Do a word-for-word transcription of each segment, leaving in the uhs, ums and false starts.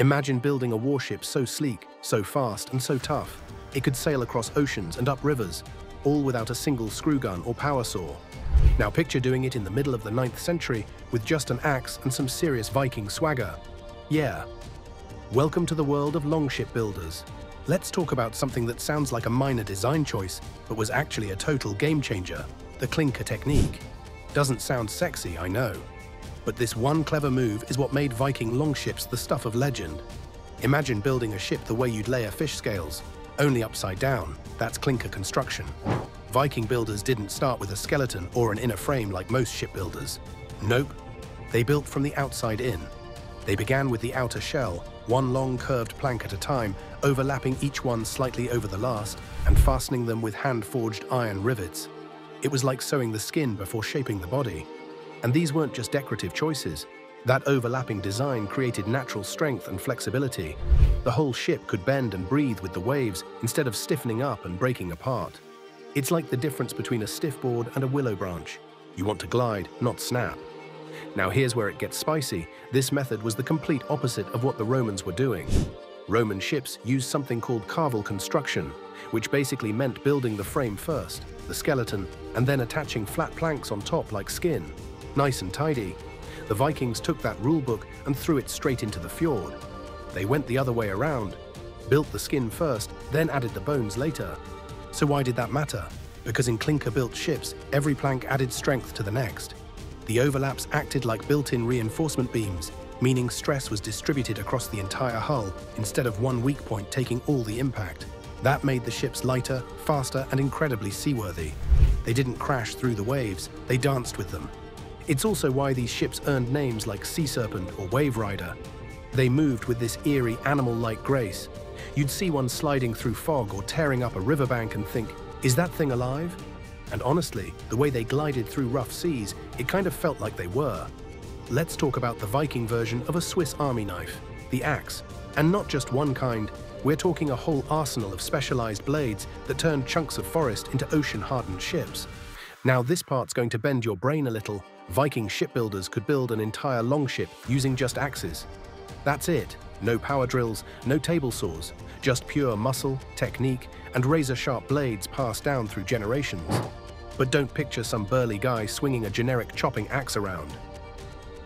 Imagine building a warship so sleek, so fast, and so tough, it could sail across oceans and up rivers, all without a single screw gun or power saw. Now picture doing it in the middle of the ninth century with just an axe and some serious Viking swagger. Yeah. Welcome to the world of longship builders. Let's talk about something that sounds like a minor design choice, but was actually a total game changer, the clinker technique. Doesn't sound sexy, I know. But this one clever move is what made Viking longships the stuff of legend. Imagine building a ship the way you'd layer fish scales, only upside down. That's clinker construction. Viking builders didn't start with a skeleton or an inner frame like most shipbuilders. Nope. They built from the outside in. They began with the outer shell, one long curved plank at a time, overlapping each one slightly over the last and fastening them with hand-forged iron rivets. It was like sewing the skin before shaping the body. And these weren't just decorative choices. That overlapping design created natural strength and flexibility. The whole ship could bend and breathe with the waves instead of stiffening up and breaking apart. It's like the difference between a stiff board and a willow branch. You want to glide, not snap. Now here's where it gets spicy. This method was the complete opposite of what the Romans were doing. Roman ships used something called carvel construction, which basically meant building the frame first, the skeleton, and then attaching flat planks on top like skin. Nice and tidy. The Vikings took that rulebook and threw it straight into the fjord. They went the other way around, built the skin first, then added the bones later. So why did that matter? Because in clinker-built ships, every plank added strength to the next. The overlaps acted like built-in reinforcement beams, meaning stress was distributed across the entire hull instead of one weak point taking all the impact. That made the ships lighter, faster, and incredibly seaworthy. They didn't crash through the waves, they danced with them. It's also why these ships earned names like Sea Serpent or Wave Rider. They moved with this eerie, animal-like grace. You'd see one sliding through fog or tearing up a riverbank and think, is that thing alive? And honestly, the way they glided through rough seas, it kind of felt like they were. Let's talk about the Viking version of a Swiss army knife, the axe. And not just one kind, we're talking a whole arsenal of specialized blades that turned chunks of forest into ocean-hardened ships. Now this part's going to bend your brain a little. Viking shipbuilders could build an entire longship using just axes. That's it. No power drills, no table saws, just pure muscle, technique, and razor-sharp blades passed down through generations. But don't picture some burly guy swinging a generic chopping axe around.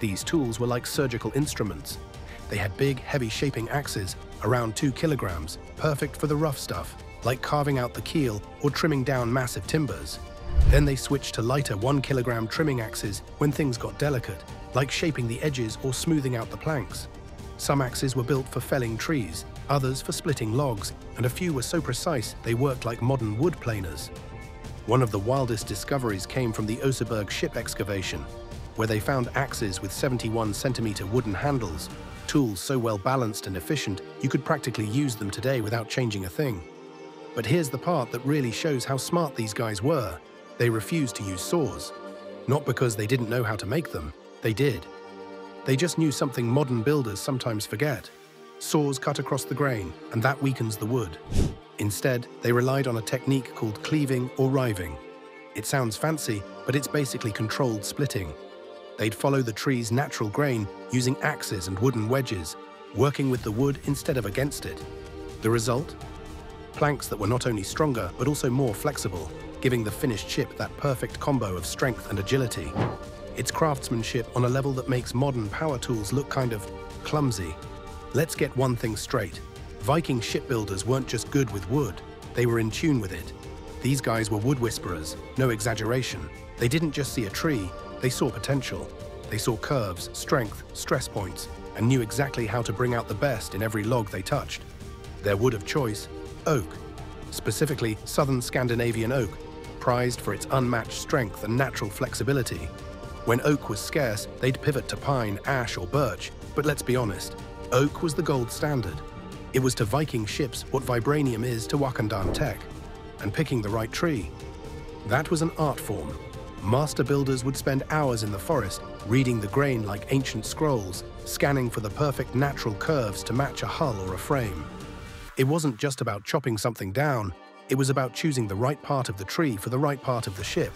These tools were like surgical instruments. They had big, heavy-shaping axes, around two kilograms, perfect for the rough stuff, like carving out the keel or trimming down massive timbers. Then they switched to lighter one kilogram trimming axes when things got delicate, like shaping the edges or smoothing out the planks. Some axes were built for felling trees, others for splitting logs, and a few were so precise they worked like modern wood planers. One of the wildest discoveries came from the Oseberg ship excavation, where they found axes with seventy-one centimeter wooden handles, tools so well balanced and efficient you could practically use them today without changing a thing. But here's the part that really shows how smart these guys were. They refused to use saws. Not because they didn't know how to make them, they did. They just knew something modern builders sometimes forget. Saws cut across the grain, and that weakens the wood. Instead, they relied on a technique called cleaving or riving. It sounds fancy, but it's basically controlled splitting. They'd follow the tree's natural grain using axes and wooden wedges, working with the wood instead of against it. The result? Planks that were not only stronger, but also more flexible, giving the finished ship that perfect combo of strength and agility. It's craftsmanship on a level that makes modern power tools look kind of clumsy. Let's get one thing straight. Viking shipbuilders weren't just good with wood, they were in tune with it. These guys were wood whisperers, no exaggeration. They didn't just see a tree, they saw potential. They saw curves, strength, stress points, and knew exactly how to bring out the best in every log they touched. Their wood of choice, oak. Specifically, southern Scandinavian oak, prized for its unmatched strength and natural flexibility. When oak was scarce, they'd pivot to pine, ash, or birch, but let's be honest, oak was the gold standard. It was to Viking ships what vibranium is to Wakandan tech, and picking the right tree. That was an art form. Master builders would spend hours in the forest, reading the grain like ancient scrolls, scanning for the perfect natural curves to match a hull or a frame. It wasn't just about chopping something down, it was about choosing the right part of the tree for the right part of the ship.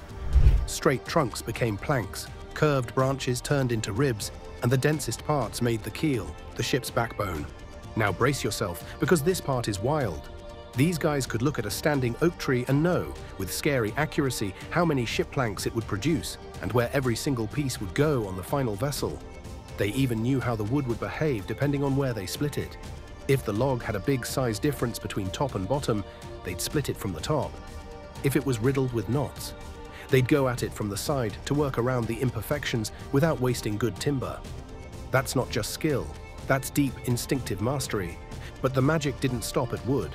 Straight trunks became planks, curved branches turned into ribs, and the densest parts made the keel, the ship's backbone. Now brace yourself, because this part is wild. These guys could look at a standing oak tree and know, with scary accuracy, how many ship planks it would produce and where every single piece would go on the final vessel. They even knew how the wood would behave depending on where they split it. If the log had a big size difference between top and bottom, they'd split it from the top. If it was riddled with knots, they'd go at it from the side to work around the imperfections without wasting good timber. That's not just skill, that's deep instinctive mastery. But the magic didn't stop at wood.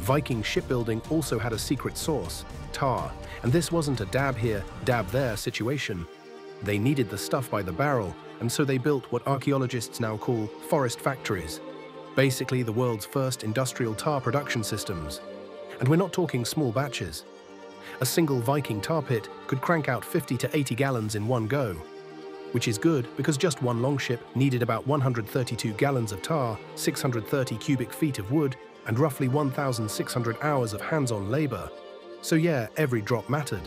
Viking shipbuilding also had a secret source, tar, and this wasn't a dab here, dab there situation. They needed the stuff by the barrel, and so they built what archaeologists now call forest factories. Basically the world's first industrial tar production systems. And we're not talking small batches. A single Viking tar pit could crank out fifty to eighty gallons in one go, which is good because just one longship needed about one hundred thirty-two gallons of tar, six hundred thirty cubic feet of wood, and roughly one thousand six hundred hours of hands-on labor. So yeah, every drop mattered.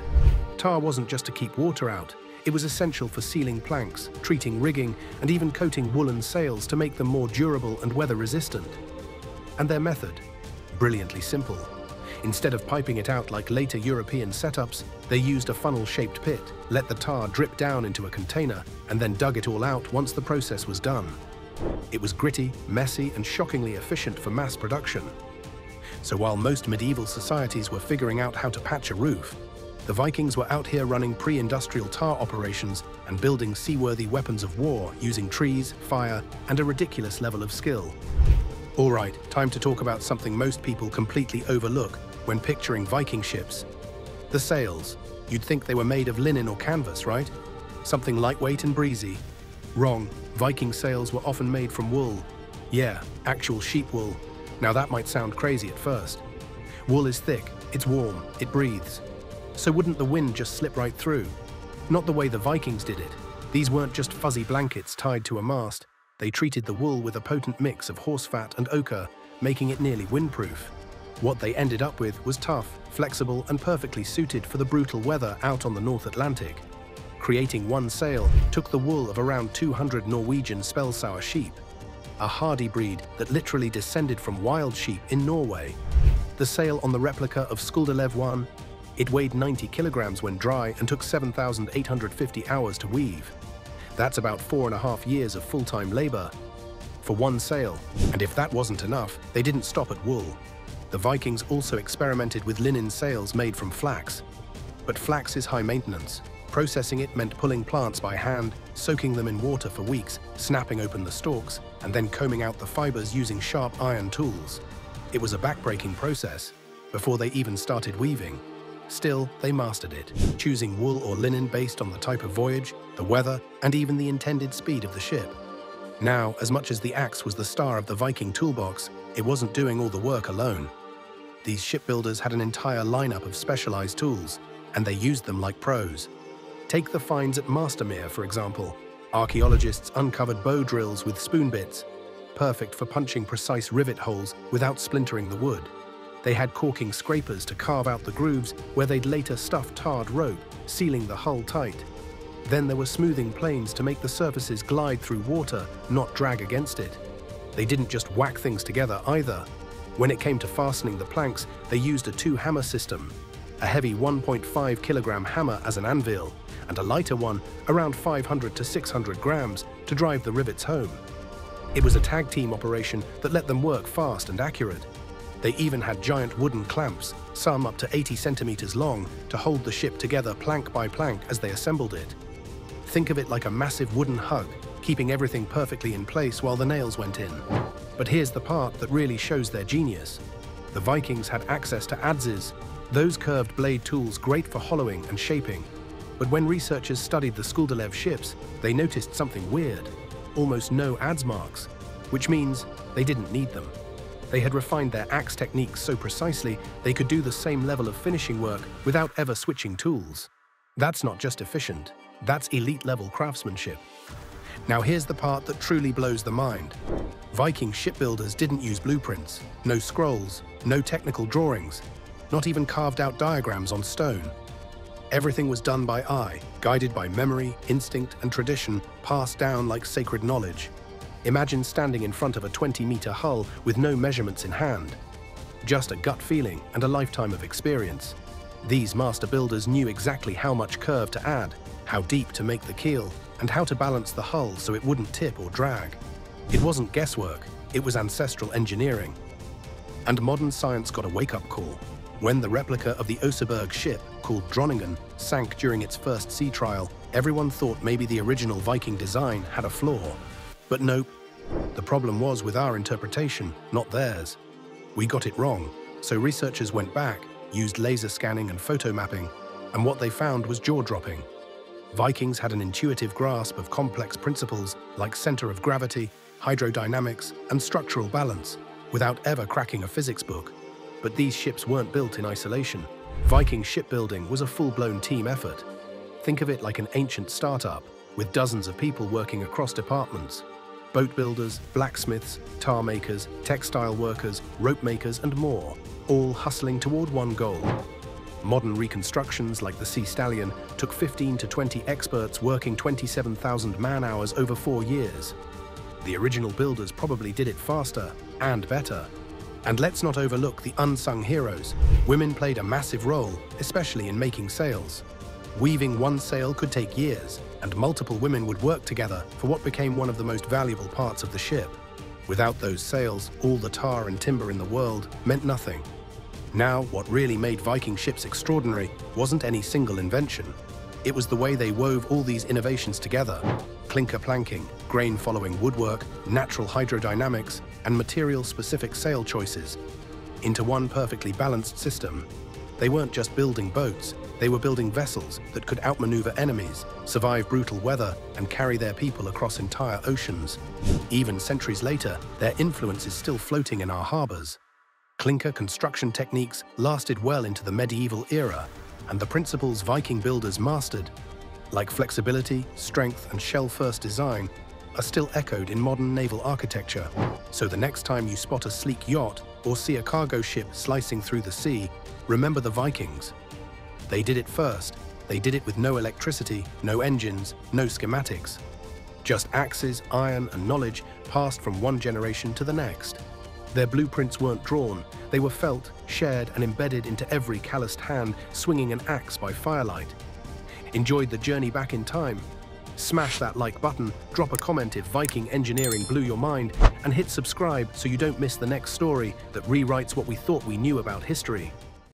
Tar wasn't just to keep water out, it was essential for sealing planks, treating rigging, and even coating woolen sails to make them more durable and weather-resistant. And their method? Brilliantly simple. Instead of piping it out like later European setups, they used a funnel-shaped pit, let the tar drip down into a container, and then dug it all out once the process was done. It was gritty, messy, and shockingly efficient for mass production. So while most medieval societies were figuring out how to patch a roof, the Vikings were out here running pre-industrial tar operations and building seaworthy weapons of war using trees, fire, and a ridiculous level of skill. All right, time to talk about something most people completely overlook when picturing Viking ships. The sails. You'd think they were made of linen or canvas, right? Something lightweight and breezy. Wrong. Viking sails were often made from wool. Yeah, actual sheep wool. Now that might sound crazy at first. Wool is thick, it's warm, it breathes. So wouldn't the wind just slip right through? Not the way the Vikings did it. These weren't just fuzzy blankets tied to a mast. They treated the wool with a potent mix of horse fat and ochre, making it nearly windproof. What they ended up with was tough, flexible, and perfectly suited for the brutal weather out on the North Atlantic. Creating one sail took the wool of around two hundred Norwegian Spelsau sheep, a hardy breed that literally descended from wild sheep in Norway. The sail on the replica of Skuldelev one, it weighed ninety kilograms when dry and took seven thousand eight hundred fifty hours to weave. That's about four and a half years of full-time labor for one sail. And if that wasn't enough, they didn't stop at wool. The Vikings also experimented with linen sails made from flax. But flax is high maintenance. Processing it meant pulling plants by hand, soaking them in water for weeks, snapping open the stalks, and then combing out the fibers using sharp iron tools. It was a backbreaking process before they even started weaving. Still, they mastered it, choosing wool or linen based on the type of voyage, the weather, and even the intended speed of the ship. Now, as much as the axe was the star of the Viking toolbox, it wasn't doing all the work alone. These shipbuilders had an entire lineup of specialized tools, and they used them like pros. Take the finds at Mastermere, for example. Archaeologists uncovered bow drills with spoon bits, perfect for punching precise rivet holes without splintering the wood. They had corking scrapers to carve out the grooves where they'd later stuff tarred rope, sealing the hull tight. Then there were smoothing planes to make the surfaces glide through water, not drag against it. They didn't just whack things together either. When it came to fastening the planks, they used a two-hammer system, a heavy one point five kilogram hammer as an anvil, and a lighter one, around five hundred to six hundred grams, to drive the rivets home. It was a tag-team operation that let them work fast and accurate. They even had giant wooden clamps, some up to eighty centimeters long, to hold the ship together plank by plank as they assembled it. Think of it like a massive wooden hug, keeping everything perfectly in place while the nails went in. But here's the part that really shows their genius. The Vikings had access to adzes, those curved blade tools great for hollowing and shaping. But when researchers studied the Skuldelev ships, they noticed something weird. Almost no adze marks, which means they didn't need them. They had refined their axe techniques so precisely they could do the same level of finishing work without ever switching tools. That's not just efficient, that's elite-level craftsmanship. Now here's the part that truly blows the mind. Viking shipbuilders didn't use blueprints, no scrolls, no technical drawings, not even carved-out diagrams on stone. Everything was done by eye, guided by memory, instinct, and tradition passed down like sacred knowledge. Imagine standing in front of a twenty meter hull with no measurements in hand. Just a gut feeling and a lifetime of experience. These master builders knew exactly how much curve to add, how deep to make the keel, and how to balance the hull so it wouldn't tip or drag. It wasn't guesswork, it was ancestral engineering. And modern science got a wake-up call when the replica of the Oseberg ship, called Dronningen, sank during its first sea trial. Everyone thought maybe the original Viking design had a flaw. But nope, the problem was with our interpretation, not theirs. We got it wrong, so researchers went back, used laser scanning and photo mapping, and what they found was jaw-dropping. Vikings had an intuitive grasp of complex principles like center of gravity, hydrodynamics, and structural balance, without ever cracking a physics book. But these ships weren't built in isolation. Viking shipbuilding was a full-blown team effort. Think of it like an ancient startup, with dozens of people working across departments. Boat builders, blacksmiths, tar makers, textile workers, rope makers, and more, all hustling toward one goal. Modern reconstructions like the Sea Stallion took fifteen to twenty experts working twenty-seven thousand man-hours over four years. The original builders probably did it faster and better. And let's not overlook the unsung heroes. Women played a massive role, especially in making sails. Weaving one sail could take years, and multiple women would work together for what became one of the most valuable parts of the ship. Without those sails, all the tar and timber in the world meant nothing. Now, what really made Viking ships extraordinary wasn't any single invention. It was the way they wove all these innovations together. Clinker planking, grain-following woodwork, natural hydrodynamics, and material-specific sail choices into one perfectly balanced system. They weren't just building boats, they were building vessels that could outmaneuver enemies, survive brutal weather, and carry their people across entire oceans. Even centuries later, their influence is still floating in our harbors. Clinker construction techniques lasted well into the medieval era, and the principles Viking builders mastered, like flexibility, strength, and shell-first design, are still echoed in modern naval architecture. So the next time you spot a sleek yacht or see a cargo ship slicing through the sea, remember the Vikings. They did it first. They did it with no electricity, no engines, no schematics. Just axes, iron, and knowledge passed from one generation to the next. Their blueprints weren't drawn. They were felt, shared, and embedded into every calloused hand swinging an axe by firelight. Enjoyed the journey back in time? Smash that like button, drop a comment if Viking engineering blew your mind, and hit subscribe so you don't miss the next story that rewrites what we thought we knew about history.